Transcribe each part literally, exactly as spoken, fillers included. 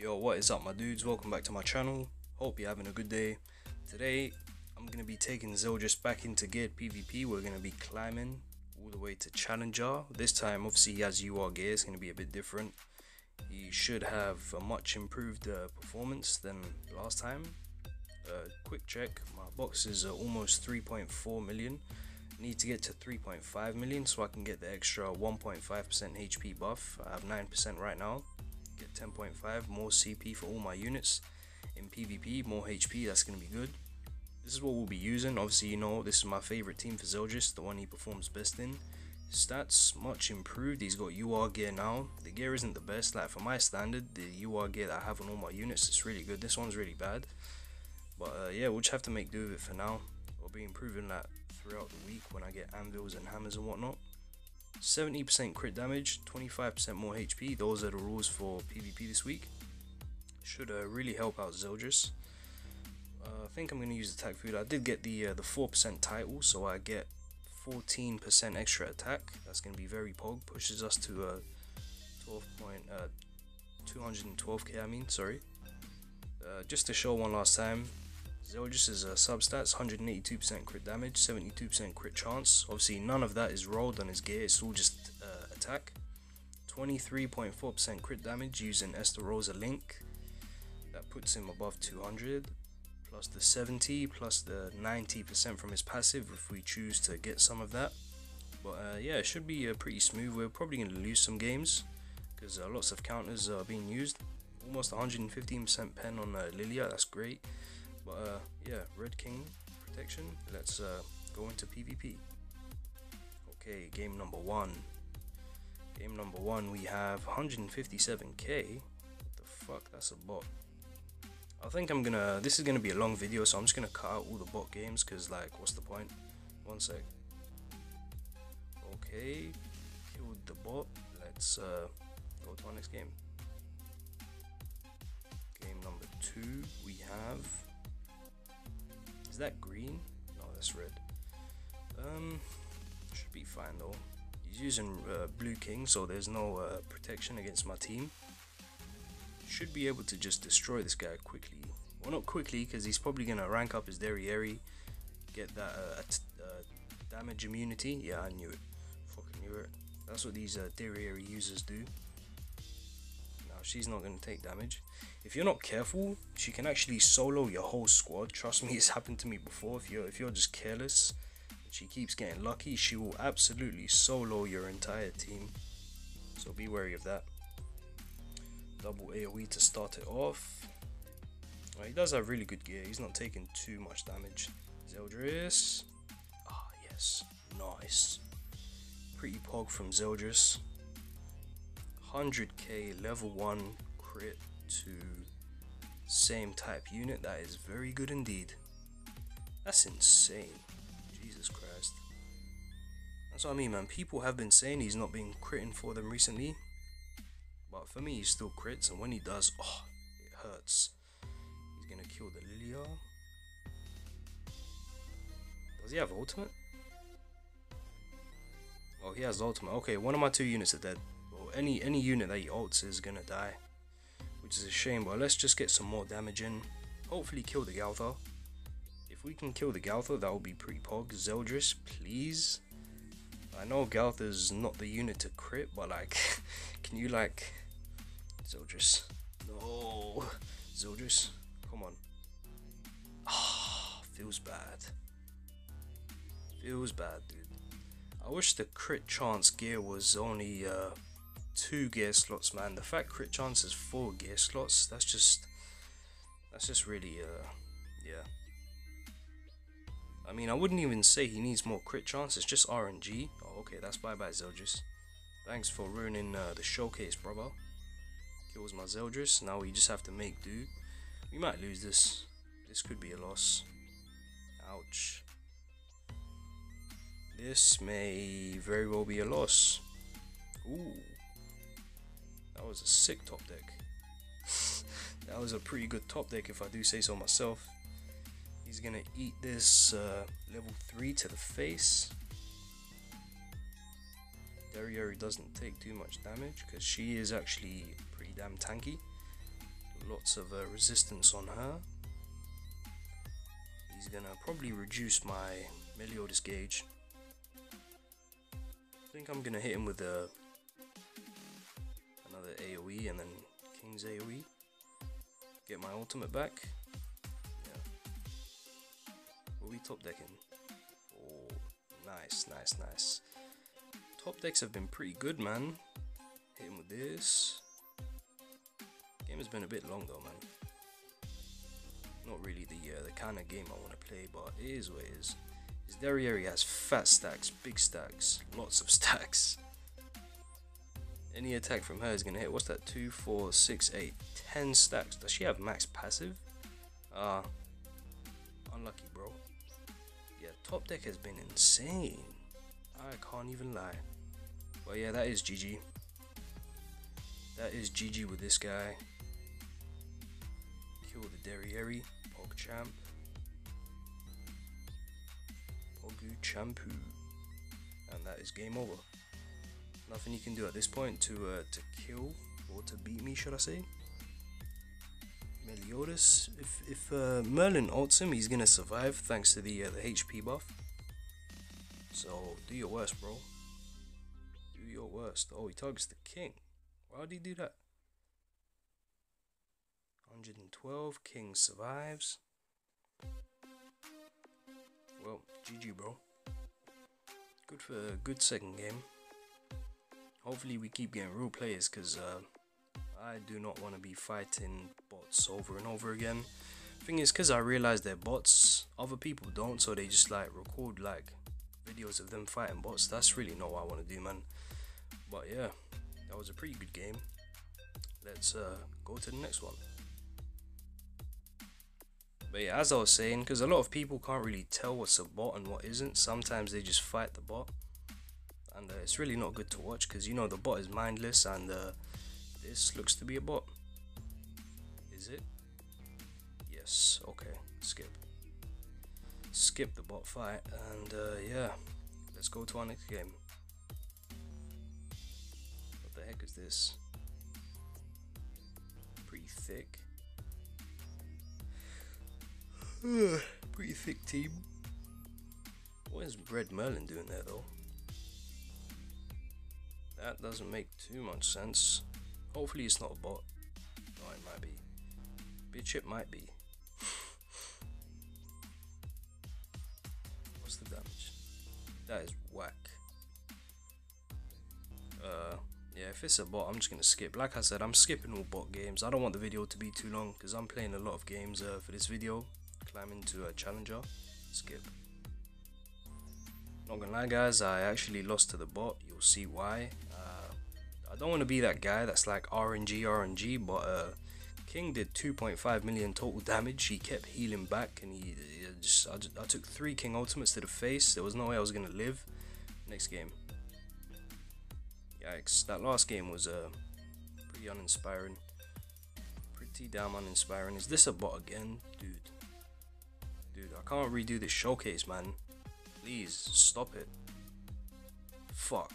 Yo, what is up my dudes? Welcome back to my channel. Hope you're having a good day. Today I'm gonna be taking Zeldris back into geared PvP. We're gonna be climbing all the way to Challenger. This time obviously he has U R gear, it's gonna be a bit different. He should have a much improved uh, performance than last time. Uh, quick check, my boxes are almost three point four million. Need to get to three point five million so I can get the extra one point five percent H P buff. I have nine percent right now. Get ten point five, more C P for all my units. In PvP, more H P, that's going to be good. This is what we'll be using. Obviously, you know, this is my favorite team for Zeldris, the one he performs best in. Stats, much improved. He's got U R gear now. The gear isn't the best. Like, for my standard, the U R gear that I have on all my units is really good. This one's really bad. But, uh, yeah, we'll just have to make do with it for now. I'll be improving that throughout the week when I get anvils and hammers and whatnot. seventy percent crit damage, twenty-five percent more H P. Those are the rules for PvP this week. Should uh, really help out Zeldris. Uh, I think I'm going to use attack food. I did get the uh, the four percent title, so I get fourteen percent extra attack. That's going to be very pog. Pushes us to uh, twelve point two twelve K. I mean, sorry. Uh, just to show one last time. Zeldris is a uh, substats, one hundred eighty-two percent crit damage, seventy-two percent crit chance. Obviously, none of that is rolled on his gear, it's all just uh, attack. twenty-three point four percent crit damage using Estarossa Link. That puts him above two hundred. Plus the seventy, plus the ninety percent from his passive if we choose to get some of that. But uh, yeah, it should be uh, pretty smooth. We're probably going to lose some games because uh, lots of counters are being used. Almost one hundred fifteen percent pen on uh, Lillia, that's great. But uh, yeah, Red King protection. Let's uh, go into PvP. Okay, game number one. Game number one, we have one hundred fifty-seven K. What the fuck? That's a bot. I think I'm gonna. This is gonna be a long video, so I'm just gonna cut out all the bot games because, like, what's the point? One sec. Okay, killed the bot. Let's uh, go to our next game. Game number two, we have. Is that green? No, that's red. Um, should be fine though. He's using uh, Blue King, so there's no uh, protection against my team. Should be able to just destroy this guy quickly. Well, not quickly, because he's probably gonna rank up his Derriere, get that uh, uh, damage immunity. Yeah, I knew it. Fucking knew it. That's what these uh, Derriere users do. She's not going to take damage. If you're not careful, she can actually solo your whole squad. Trust me, it's happened to me before. If you're if you're just careless and she keeps getting lucky, she will absolutely solo your entire team, so be wary of that. Double AoE to start it off. Well, he does have really good gear, he's not taking too much damage. Zeldris, ah yes, nice. Pretty pog from Zeldris. One hundred K level one crit to same type unit, that is very good indeed. That's insane. Jesus Christ, that's what I mean, man. People have been saying he's not been critting for them recently, but for me he still crits, and when he does, oh, it hurts. He's gonna kill the Lillia. Does he have ultimate? Oh, he has ultimate. Okay, one of my two units are dead. Any any unit that he ults is gonna die, which is a shame. But let's just get some more damage in. Hopefully kill the Galtha. If we can kill the Galtha, that will be pretty pog. Zeldris, please. I know Galtha's not the unit to crit, but like, can you like, Zeldris? No, Zeldris, come on. Ah, oh, feels bad. Feels bad, dude. I wish the crit chance gear was only. Uh, two gear slots, man. The fact crit chance is four gear slots, that's just that's just really uh yeah, I mean, I wouldn't even say he needs more crit chance, it's just R N G. Oh, okay, that's bye bye Zeldris, thanks for ruining uh, the showcase, brother. Kills my Zeldris. Now we just have to make do. We might lose this. This could be a loss. Ouch, this may very well be a loss. Ooh, that was a sick top deck. That was a pretty good top deck if I do say so myself. He's gonna eat this uh, level three to the face. Derriere doesn't take too much damage because she is actually pretty damn tanky. lots of uh, resistance on her. He's gonna probably reduce my Meliodas gauge. I think I'm gonna hit him with a, another AoE and then King's AoE. Get my ultimate back. Yeah. Are we top decking? Oh, nice, nice, nice. Top decks have been pretty good, man. Hit him with this. Game has been a bit long though, man. Not really the uh, the kind of game I want to play, but it is what it is. His Derriere has fat stacks, big stacks, lots of stacks. Any attack from her is going to hit. What's that? two, four, six, eight, ten stacks. Does she have max passive? Ah, uh, unlucky, bro. Yeah, top deck has been insane. I can't even lie. But yeah, that is G G. That is G G with this guy. Kill the Derriere. PogChamp. PoguChampu. And that is game over. Nothing you can do at this point to uh, to kill or to beat me, should I say. Meliodas. If, if uh, Merlin ults him, he's going to survive thanks to the, uh, the H P buff. So, do your worst, bro. Do your worst. Oh, he targets the King. Why would he do that? one hundred twelve, King survives. Well, G G, bro. Good for a good second game. Hopefully we keep getting real players, because uh, I do not want to be fighting bots over and over again. Thing is, because I realize they're bots, other people don't, so they just like record like videos of them fighting bots. That's really not what I want to do, man. But yeah, that was a pretty good game. Let's uh, go to the next one. But yeah, as I was saying, because a lot of people can't really tell what's a bot and what isn't. Sometimes they just fight the bot. And uh, it's really not good to watch, because you know the bot is mindless, and uh, this looks to be a bot. Is it? Yes, okay, skip. Skip the bot fight, and uh, yeah, let's go to our next game. What the heck is this? Pretty thick. Pretty thick team. What is Red Merlin doing there though? That doesn't make too much sense. Hopefully it's not a bot. No, it might be. Bitch, it might be. What's the damage? That is whack. Uh, yeah, if it's a bot, I'm just going to skip. Like I said, I'm skipping all bot games. I don't want the video to be too long, because I'm playing a lot of games uh, for this video. Climbing to a challenger. Skip. Not gonna lie, guys, I actually lost to the bot. You'll see why. Uh, I don't want to be that guy that's like R N G, R N G, but uh, King did two point five million total damage. He kept healing back, and he, he just, I, just, I took three King ultimates to the face. There was no way I was gonna live. Next game. Yikes! That last game was uh, pretty uninspiring. Pretty damn uninspiring. Is this a bot again, dude? Dude, I can't redo this showcase, man. Please stop it. Fuck.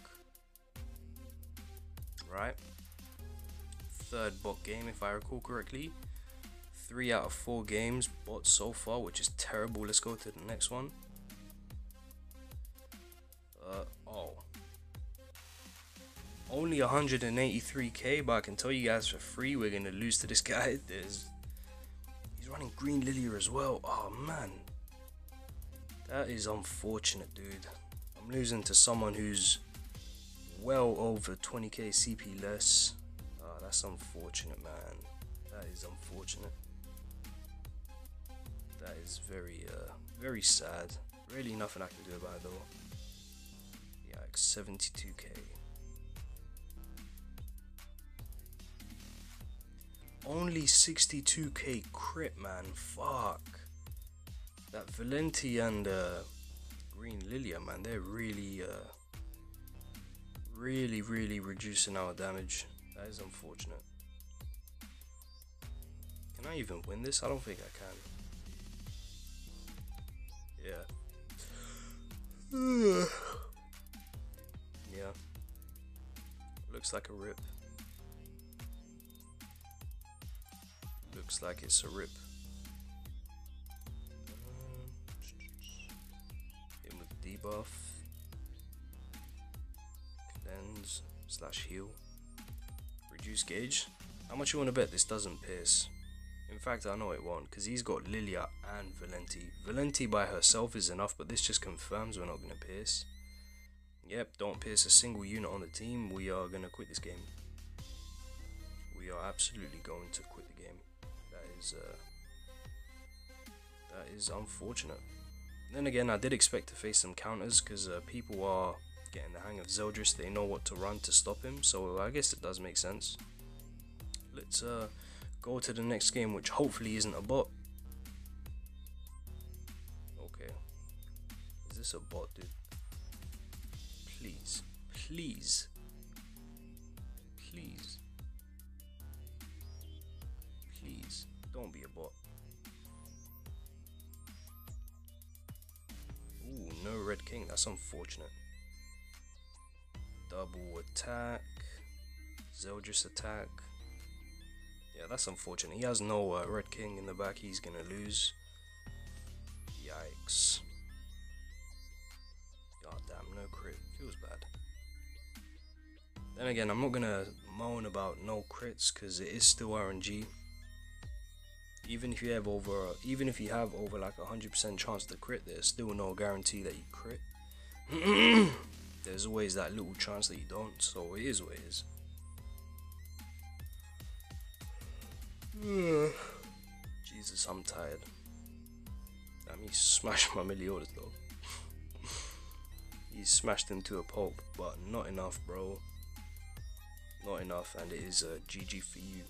Right. Third bot game, if I recall correctly. Three out of four games bot so far, which is terrible. Let's go to the next one. Uh oh. Only one hundred eighty-three K, but I can tell you guys for free, we're gonna lose to this guy. There's. He's running Green Lillia as well. Oh man. That is unfortunate, dude. I'm losing to someone who's well over twenty K C P less. Oh, that's unfortunate, man. That is unfortunate. That is very, uh, very sad. Really nothing I can do about it, though. Yeah, like seventy-two K. Only sixty-two K crit, man. Fuck. That Valenti and uh, Green Lillia, man, they're really, uh, really, really reducing our damage. That is unfortunate. Can I even win this? I don't think I can. Yeah. Yeah. Looks like a rip. looks like it's a rip. In with debuff, cleanse, slash heal, reduce gauge. How much you want to bet this doesn't pierce? In fact, I know it won't, because he's got Lillia and Valenti. Valenti by herself is enough, but this just confirms we're not going to pierce. Yep, don't pierce a single unit on the team. We are going to quit this game. We are absolutely going to quit the game. That is, uh, that is unfortunate. Then again, I did expect to face some counters, because uh, people are getting the hang of Zeldris. They know what to run to stop him, so I guess it does make sense. Let's... Uh, Go to the next game, which hopefully isn't a bot. Okay. Is this a bot, dude? Please. Please. Please. Please. Don't be a bot. Ooh, no Red King. That's unfortunate. Double attack. Zeldris attack. Yeah, that's unfortunate. He has no uh, Red King in the back. He's going to lose. Yikes. God damn, no crit. Feels bad. Then again, I'm not going to moan about no crits, because it is still R N G. Even if you have over, even if you have over like a hundred percent chance to crit, there's still no guarantee that you crit. There's always that little chance that you don't. So it is what it is. Jesus, I'm tired. Damn, he smashed my Meliodas though. He smashed him to a pulp, but not enough, bro. Not enough, and it is a G G for you.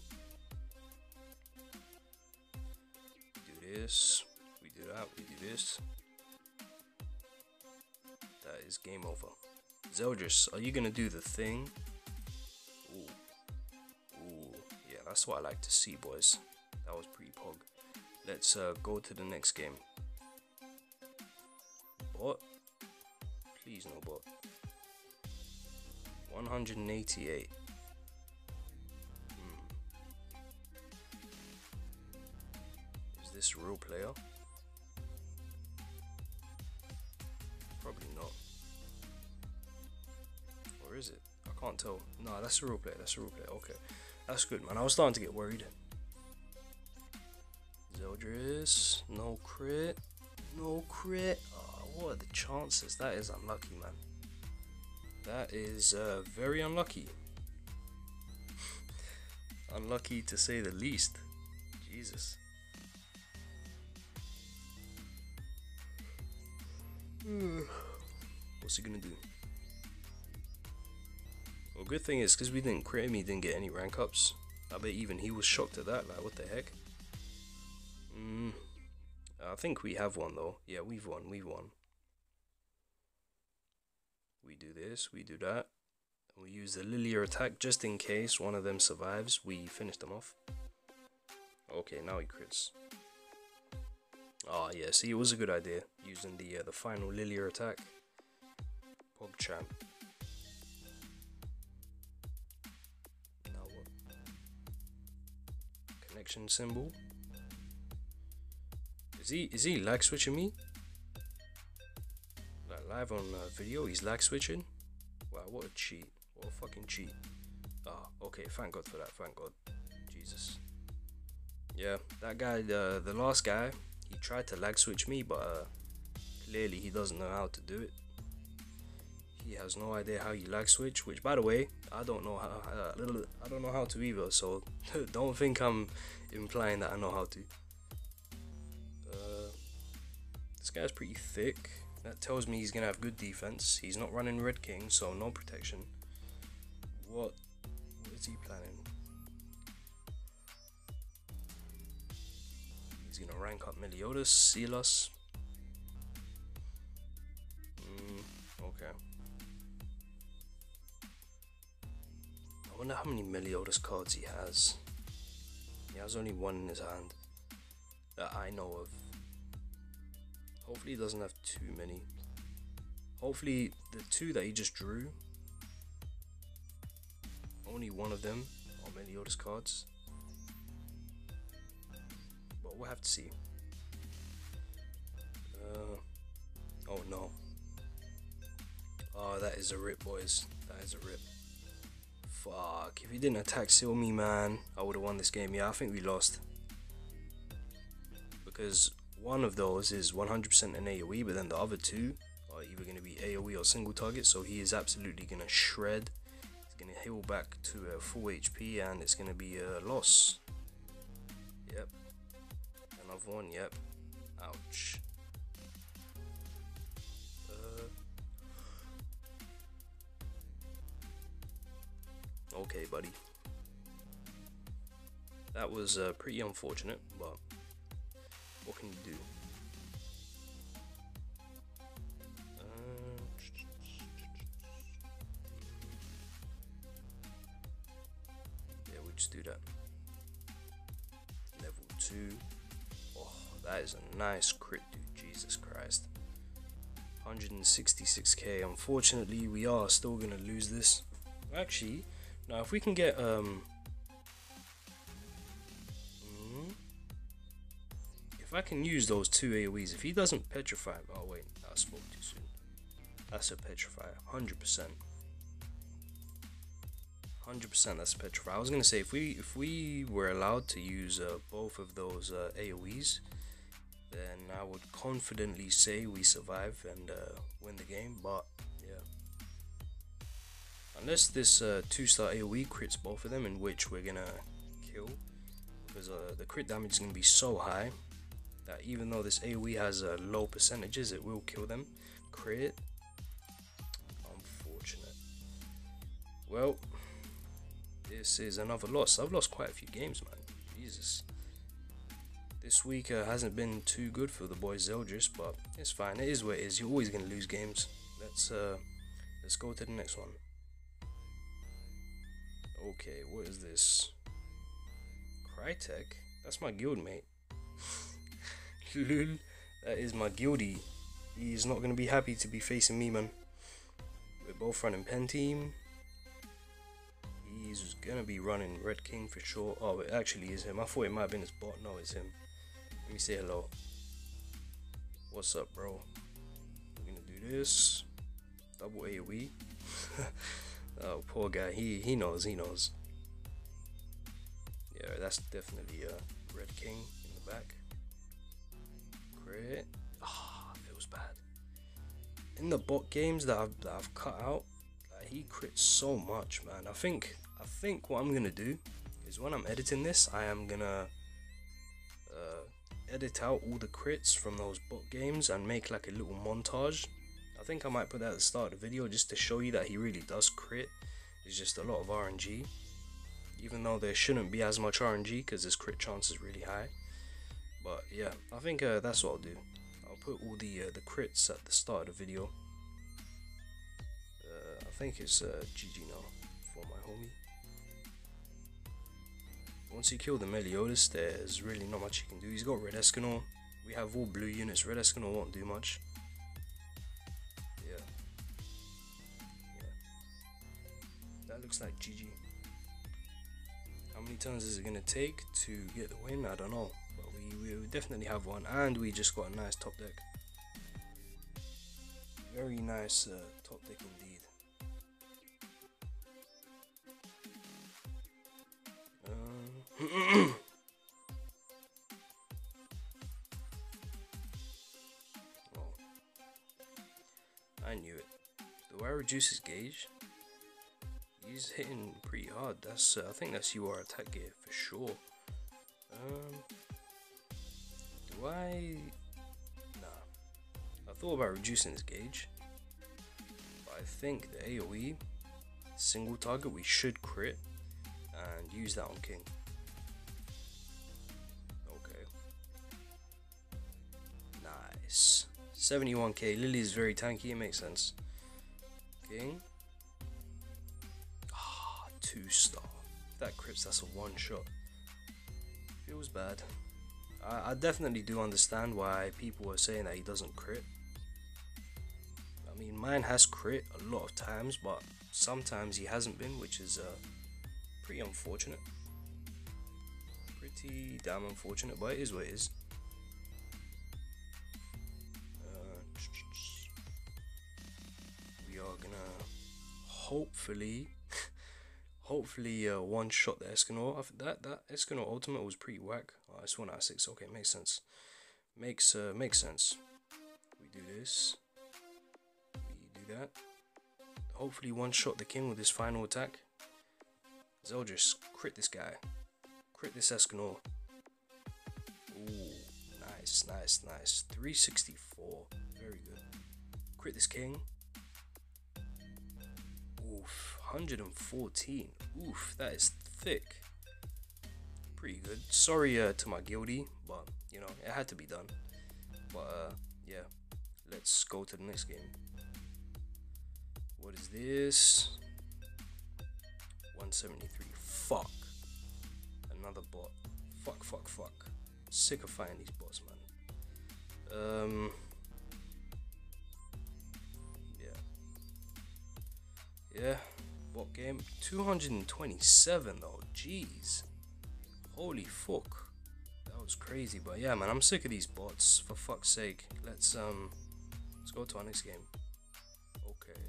Do this, we do that, we do this. That is game over. Zeldris, are you gonna do the thing? That's what I like to see, boys. That was pretty pog. Let's uh, go to the next game. Bot? Please no bot. one hundred eighty-eight. Hmm. Is this a real player? Probably not. Or is it? I can't tell. No, that's a real player. That's a real player. Okay. That's good, man. I was starting to get worried. Zeldris, no crit, no crit. Oh, what are the chances? That is unlucky, man. That is uh, very unlucky. Unlucky to say the least. Jesus. What's he gonna do? Well, good thing is, because we didn't crit him, he didn't get any rank ups. I bet even he was shocked at that, like, what the heck? Mm, I think we have won, though. Yeah, we've won, we've won. We do this, we do that. We use the Lillia attack, just in case one of them survives. We finish them off. Okay, now he crits. Ah, yeah, see, it was a good idea, using the, uh, the final Lillia attack. PogChamp. Connection symbol. Is he is he lag switching me? Like live on uh, video, he's lag switching. Wow, what a cheat! What a fucking cheat! Ah, oh, okay. Thank God for that. Thank God. Jesus. Yeah, that guy, uh, the last guy, he tried to lag switch me, but uh, clearly he doesn't know how to do it. He has no idea how you lag switch, which, by the way, I don't know how. Uh, I don't know how to either, so don't think I'm implying that I know how to. Uh, this guy's pretty thick. That tells me he's gonna have good defense. He's not running Red King, so no protection. What? What is he planning? He's gonna rank up Meliodas, seal us. Mm, okay. I wonder how many Meliodas cards he has. He has only one in his hand that I know of. Hopefully he doesn't have too many. Hopefully the two that he just drew, only one of them are Meliodas cards. we'll have to see. Uh, oh no. Oh, that is a rip, boys. That is a rip. Fuck, if he didn't attack seal me, man, I would have won this game. Yeah, I think we lost. Because one of those is one hundred percent an AoE, but then the other two are either going to be AoE or single target. So he is absolutely going to shred. He's going to heal back to uh, full H P, and it's going to be a loss. Yep. Another one, yep. Ouch. Okay, buddy. That was uh, pretty unfortunate, but what can you do? Uh, yeah, we'll just do that. Level two. Oh, that is a nice crit, dude. Jesus Christ. one hundred sixty-six K. Unfortunately, we are still going to lose this. Actually... Now, if we can get, um, if I can use those two AoEs, if he doesn't petrify, oh wait, I spoke too soon. That's a petrifier, one hundred percent. one hundred percent that's a petrifier. I was going to say, if we if we were allowed to use uh, both of those uh, AoEs, then I would confidently say we survive and uh, win the game, but yeah. Unless this uh, two star AoE crits both of them, in which we're going to kill. Because uh, the crit damage is going to be so high that even though this AoE has uh, low percentages, it will kill them. Crit. Unfortunate. Well, this is another loss. I've lost quite a few games, man. Jesus. This week uh, hasn't been too good for the boy Zeldris, but it's fine. It is what it is. You're always going to lose games. Let's, uh, let's go to the next one. Okay, what is this? Crytek? That's my guild mate. Lul, that is my guildie. He's not going to be happy to be facing me, man. We're both running pen team. He's going to be running Red King for sure. Oh, it actually is him. I thought it might have been his bot. No, it's him. Let me say hello. What's up, bro? We're going to do this. Double AoE. Oh, poor guy. He he knows. He knows. Yeah, that's definitely a uh, Red King in the back. Crit. Ah, oh, feels bad. In the bot games that I've that I've cut out, like, he crits so much, man. I think I think what I'm gonna do is when I'm editing this, I am gonna uh, edit out all the crits from those bot games and make like a little montage. I think I might put that at the start of the video just to show you that he really does crit. It's just a lot of R N G, even though there shouldn't be as much R N G because his crit chance is really high. But yeah, I think uh, that's what I'll do. I'll put all the uh, the crits at the start of the video. Uh, I think it's uh, G G now for my homie. Once you kill the Meliodas, there's really not much you can do. He's got Red Escanor. We have all blue units. Red Escanor won't do much. Looks like G G. How many turns is it going to take to get the win? I don't know, but we, we definitely have one, and we just got a nice top deck. Very nice uh, top deck indeed. Um, oh. I knew it. Do I reduce his gauge? He's hitting pretty hard. That's uh, I think that's U R attack gear for sure. Um, do I? Nah. I thought about reducing his gauge, but I think the AoE single target we should crit and use that on King. Okay. Nice. seventy-one K. Lillia is very tanky. It makes sense. King. two star. If that crits, that's a one shot. Feels bad. I, I definitely do understand why people are saying that he doesn't crit. I mean, mine has crit a lot of times, but sometimes he hasn't been, which is uh, pretty unfortunate. pretty damn unfortunate, but it is what it is. Uh, we are gonna hopefully, hopefully uh, one shot the Escanor. I've, that that Escanor ultimate was pretty whack. Oh, it's one out of six. Okay, makes sense. Makes uh, makes sense. We do this. We do that. Hopefully one shot the king with his final attack. Zeldris, crit this guy. Crit this Escanor. Ooh, nice, nice, nice. three sixty-four. Very good. Crit this king. Oof, one hundred fourteen. Oof, that is thick. Pretty good. Sorry uh, to my guildie, but, you know, it had to be done. But, uh, yeah. Let's go to the next game. What is this? one seventy-three. Fuck. Another bot. Fuck, fuck, fuck. Sick of fighting these bots, man. Um. Yeah. Yeah. Bot game. two hundred twenty-seven, though. Jeez. Holy fuck. That was crazy. But yeah, man, I'm sick of these bots. For fuck's sake. Let's, um. Let's go to our next game. Okay.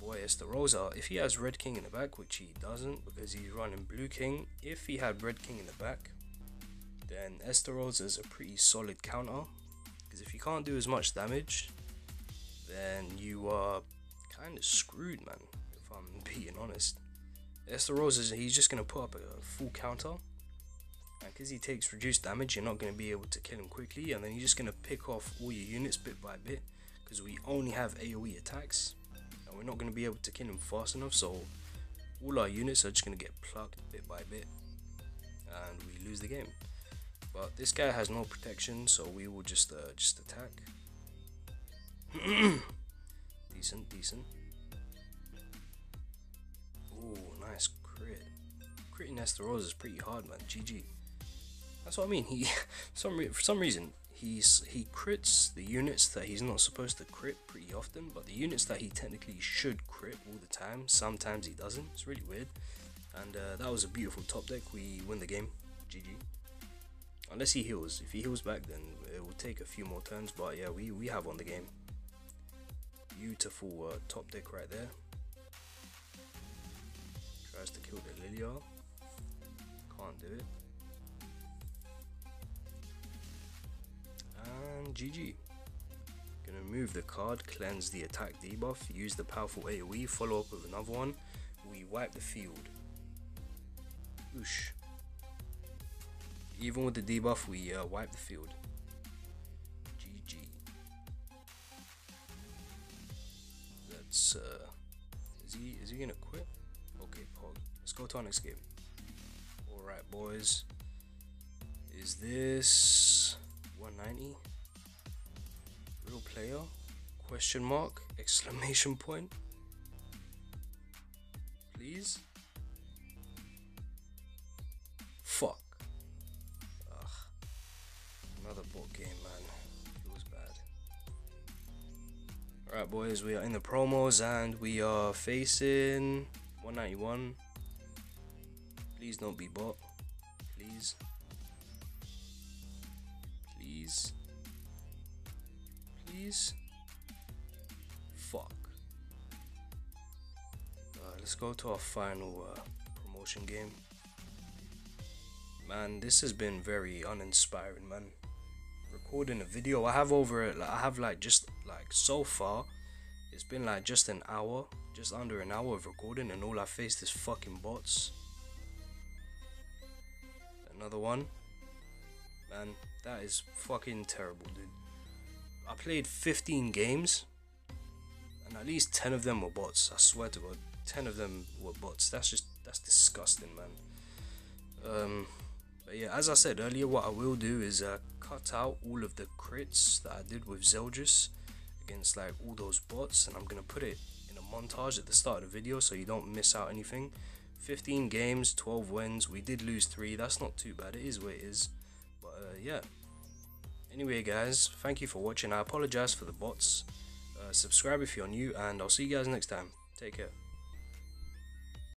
Boy, Estarossa, if he has Red King in the back, which he doesn't because he's running Blue King, if he had Red King in the back, then Estarossa is a pretty solid counter, because if you can't do as much damage, then you are kind of screwed, man, if I'm being honest. Estarossa, he's just going to put up a full counter, and because he takes reduced damage, you're not going to be able to kill him quickly, and then you're just going to pick off all your units bit by bit, because we only have AoE attacks. We're not going to be able to kill him fast enough, so all our units are just going to get plucked bit by bit and we lose the game. But this guy has no protection, so we will just uh, just attack. Decent, decent. Oh, nice crit. Critting Estarossa is pretty hard, man. G G. That's what I mean. He some re for some reason He's, he crits the units that he's not supposed to crit pretty often, but the units that he technically should crit all the time, sometimes he doesn't. It's really weird. And uh, that was a beautiful top deck. We win the game. G G. Unless he heals. If he heals back, then it will take a few more turns. But yeah, we, we have won the game. Beautiful uh, top deck right there. Tries to kill the Lillia. Can't do it. And G G. Gonna move the card, cleanse the attack debuff, use the powerful AoE, follow up with another one. We wipe the field. Oosh. Even with the debuff, we uh, wipe the field. G G. Let's. Uh, is he? Is he gonna quit? Okay, Pog. Let's go to our next game. All right, boys. Is this? one ninety, real player, question mark, exclamation point, please, fuck, ugh, another bot game, man, feels bad. Alright boys, we are in the promos and we are facing one ninety-one, please don't be bot, please. Please, please, fuck. Uh, let's go to our final uh, promotion game. Man, this has been very uninspiring, man. Recording a video, I have over it. Like, I have like just like so far, it's been like just an hour, just under an hour of recording, and all I faced is fucking bots. Another one, man. That is fucking terrible, dude. I played fifteen games, and at least ten of them were bots. I swear to God, ten of them were bots. That's just, that's disgusting, man. Um, but yeah, as I said earlier, what I will do is uh, cut out all of the crits that I did with Zeldris against like all those bots, and I'm gonna put it in a montage at the start of the video so you don't miss out anything. fifteen games, twelve wins. We did lose three. That's not too bad. It is what it is. Uh, yeah, anyway guys, thank you for watching. I apologize for the bots. Uh, subscribe if you're new, and I'll see you guys next time. Take care.